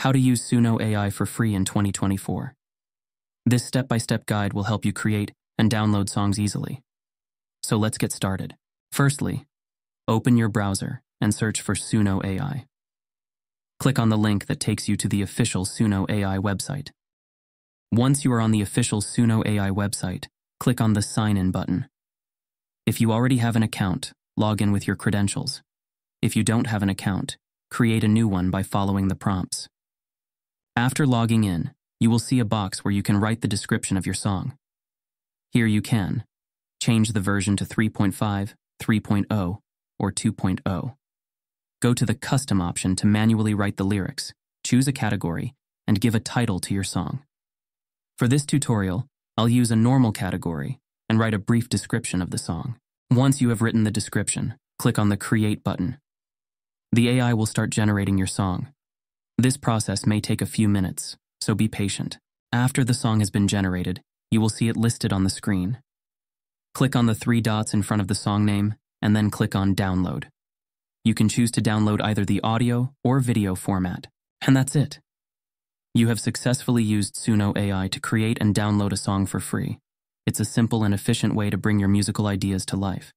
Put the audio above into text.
How to use Suno AI for free in 2024. This step-by-step guide will help you create and download songs easily. So let's get started. Firstly, open your browser and search for Suno AI. Click on the link that takes you to the official Suno AI website. Once you are on the official Suno AI website, click on the Sign In button. If you already have an account, log in with your credentials. If you don't have an account, create a new one by following the prompts. After logging in, you will see a box where you can write the description of your song. Here you can change the version to 3.5, 3.0, or 2.0. Go to the Custom option to manually write the lyrics, choose a category, and give a title to your song. For this tutorial, I'll use a normal category and write a brief description of the song. Once you have written the description, click on the Create button. The AI will start generating your song. This process may take a few minutes, so be patient. After the song has been generated, you will see it listed on the screen. Click on the three dots in front of the song name, and then click on Download. You can choose to download either the audio or video format. And that's it. You have successfully used Suno AI to create and download a song for free. It's a simple and efficient way to bring your musical ideas to life.